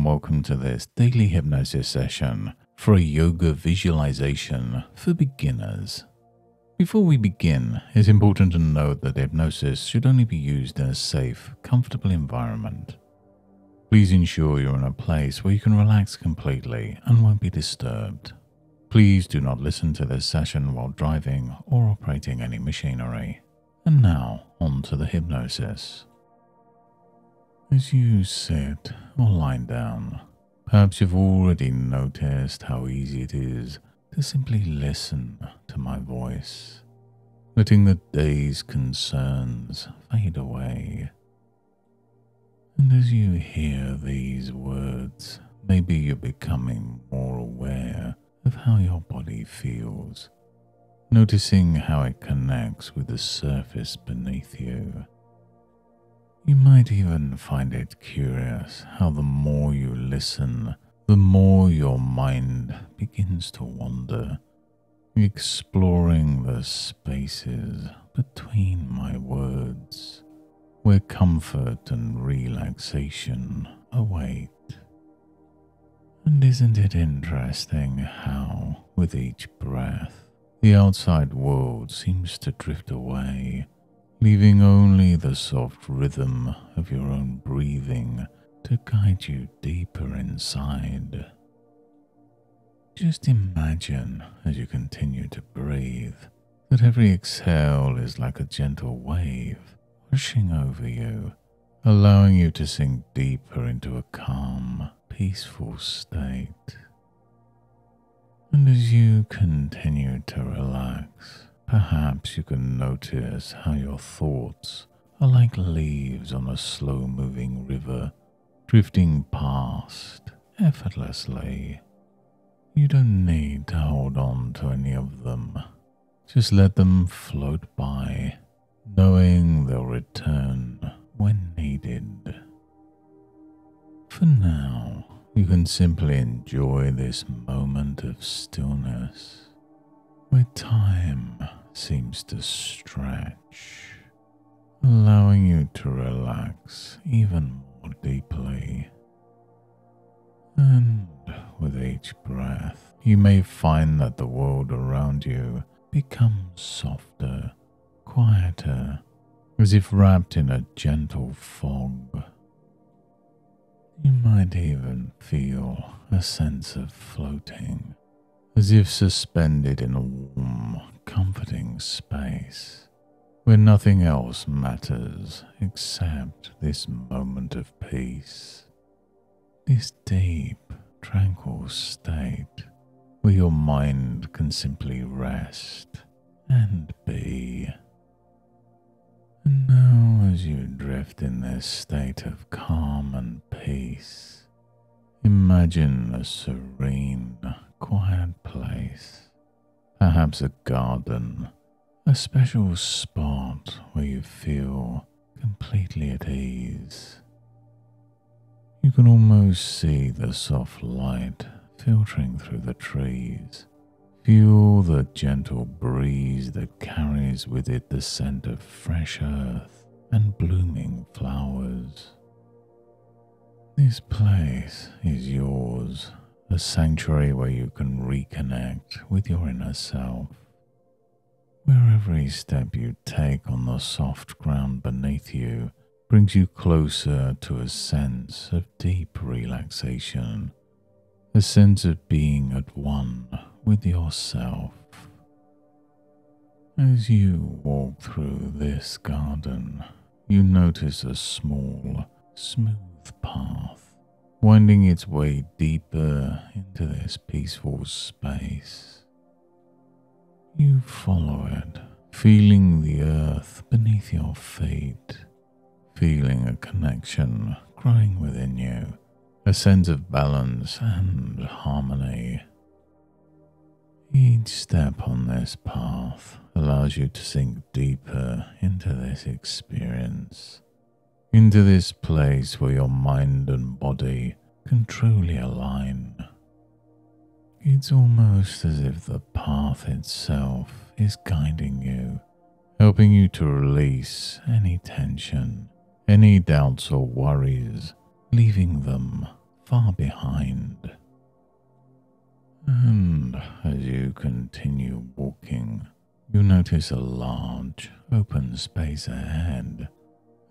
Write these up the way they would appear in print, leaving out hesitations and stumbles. and welcome to this daily hypnosis session for a yoga visualization for beginners. Before we begin, it's important to note that hypnosis should only be used in a safe, comfortable environment. Please ensure you're in a place where you can relax completely and won't be disturbed. Please do not listen to this session while driving or operating any machinery. And now, on to the hypnosis. As you sit or lie down, perhaps you've already noticed how easy it is to simply listen to my voice, letting the day's concerns fade away. And as you hear these words, maybe you're becoming more aware of how your body feels, noticing how it connects with the surface beneath you. You might even find it curious how the more you listen, the more your mind begins to wander, exploring the spaces between my words, where comfort and relaxation await. And isn't it interesting how, with each breath, the outside world seems to drift away, leaving only the soft rhythm of your own breathing to guide you deeper inside. Just imagine, as you continue to breathe, that every exhale is like a gentle wave washing over you, allowing you to sink deeper into a calm, peaceful state. And as you continue to relax, perhaps you can notice how your thoughts are like leaves on a slow-moving river, drifting past effortlessly. You don't need to hold on to any of them. Just let them float by, knowing they'll return when needed. For now, you can simply enjoy this moment of stillness, where time seems to stretch, allowing you to relax even more deeply. And with each breath, you may find that the world around you becomes softer, quieter, as if wrapped in a gentle fog. You might even feel a sense of floating, as if suspended in a warm, comforting space, where nothing else matters except this moment of peace. This deep, tranquil state, where your mind can simply rest and be. And now, as you drift in this state of calm and peace, imagine a serene, quiet place, perhaps a garden, a special spot where you feel completely at ease. You can almost see the soft light filtering through the trees, feel the gentle breeze that carries with it the scent of fresh earth and blooming flowers. This place is yours, a sanctuary where you can reconnect with your inner self, where every step you take on the soft ground beneath you brings you closer to a sense of deep relaxation, a sense of being at one with yourself. As you walk through this garden, you notice a small, smooth path winding its way deeper into this peaceful space. You follow it, feeling the earth beneath your feet, feeling a connection growing within you, a sense of balance and harmony. Each step on this path allows you to sink deeper into this experience, into this place where your mind and body can truly align. It's almost as if the path itself is guiding you, helping you to release any tension, any doubts or worries, leaving them far behind. And as you continue walking, you notice a large, open space ahead,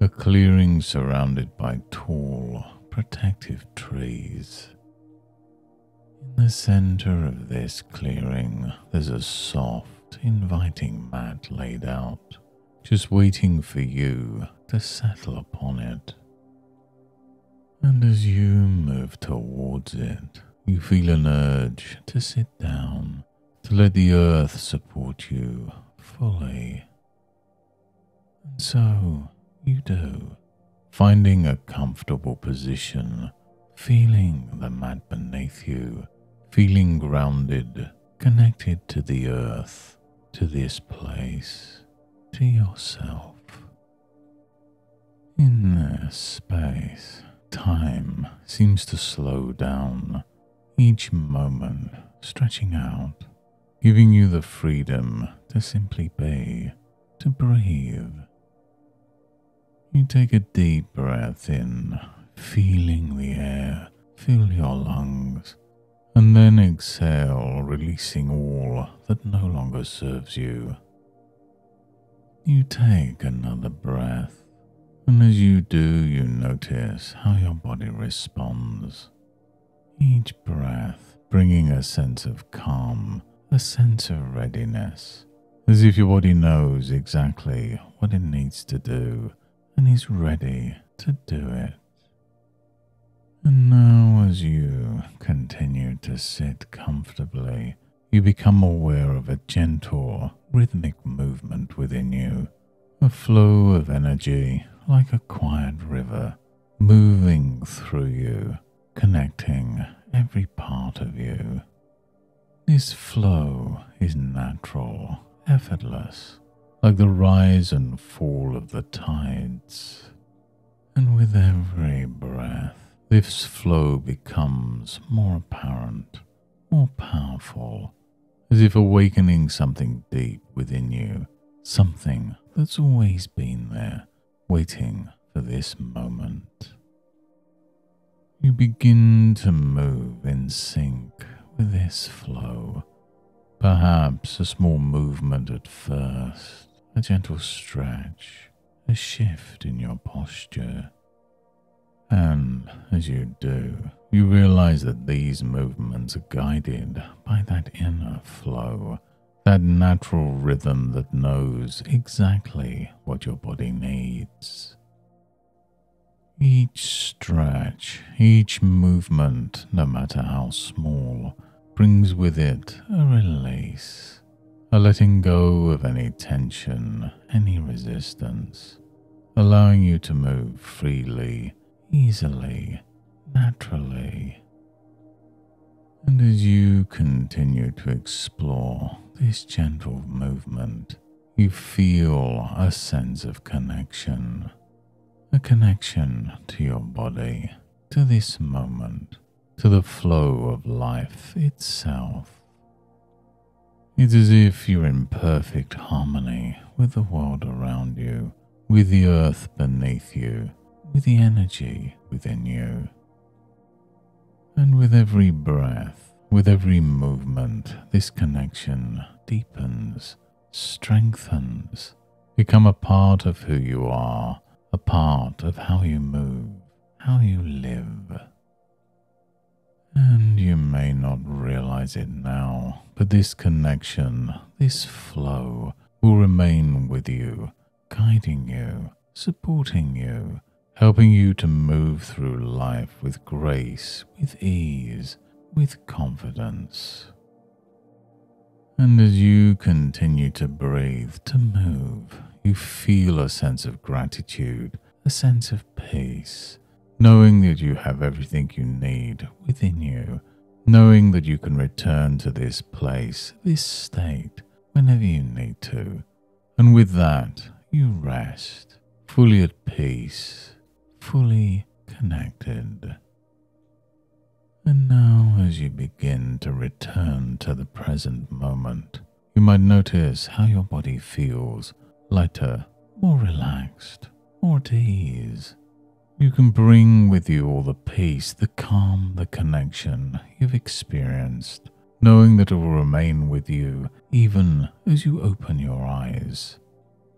a clearing surrounded by tall, protective trees. In the center of this clearing, there's a soft, inviting mat laid out, just waiting for you to settle upon it. And as you move towards it, you feel an urge to sit down, to let the earth support you fully. And so you do, finding a comfortable position, feeling the mat beneath you, feeling grounded, connected to the earth, to this place, to yourself. In this space, time seems to slow down, each moment stretching out, giving you the freedom to simply be, to breathe. You take a deep breath in, feeling the air fill your lungs, and then exhale, releasing all that no longer serves you. You take another breath, and as you do, you notice how your body responds. Each breath bringing a sense of calm, a sense of readiness, as if your body knows exactly what it needs to do and is ready to do it. And now as you continue to sit comfortably, you become aware of a gentle, rhythmic movement within you, a flow of energy like a quiet river, moving through you, connecting every part of you. This flow is natural, effortless, like the rise and fall of the tides. And with every breath, this flow becomes more apparent, more powerful, as if awakening something deep within you, something that's always been there, waiting for this moment. You begin to move in sync with this flow, perhaps a small movement at first, a gentle stretch, a shift in your posture. And as you do, you realize that these movements are guided by that inner flow, that natural rhythm that knows exactly what your body needs. Each stretch, each movement, no matter how small, brings with it a release, a letting go of any tension, any resistance, allowing you to move freely, easily, naturally. And as you continue to explore this gentle movement, you feel a sense of connection. A connection to your body, to this moment, to the flow of life itself. It's as if you're in perfect harmony with the world around you, with the earth beneath you, with the energy within you. And with every breath, with every movement, this connection deepens, strengthens, become a part of who you are, a part of how you move, how you live. And you may not realize it now, but this connection, this flow, will remain with you, guiding you, supporting you, helping you to move through life with grace, with ease, with confidence. And as you continue to breathe, to move, you feel a sense of gratitude, a sense of peace, knowing that you have everything you need within you, knowing that you can return to this place, this state, whenever you need to. And with that, you rest, fully at peace, fully connected. And now as you begin to return to the present moment, you might notice how your body feels lighter, more relaxed, more at ease, You can bring with you all the peace, the calm, the connection you've experienced, knowing that it will remain with you even as you open your eyes.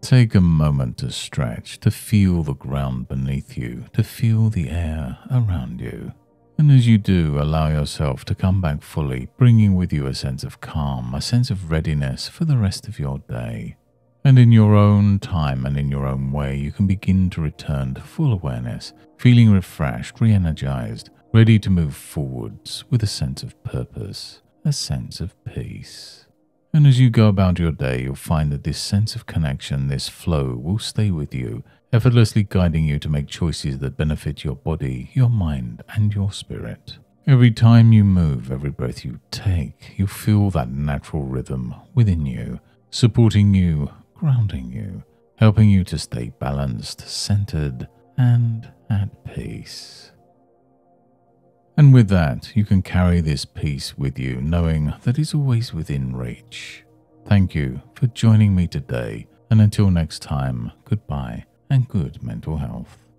Take a moment to stretch, to feel the ground beneath you, to feel the air around you. And as you do, allow yourself to come back fully, bringing with you a sense of calm, a sense of readiness for the rest of your day. And in your own time and in your own way, you can begin to return to full awareness, feeling refreshed, re-energized, ready to move forwards with a sense of purpose, a sense of peace. And as you go about your day, you'll find that this sense of connection, this flow, will stay with you, effortlessly guiding you to make choices that benefit your body, your mind, and your spirit. Every time you move, every breath you take, you feel that natural rhythm within you, supporting you, grounding you, helping you to stay balanced, centered, and at peace. And with that, you can carry this peace with you, knowing that it's always within reach. Thank you for joining me today, and until next time, goodbye and good mental health.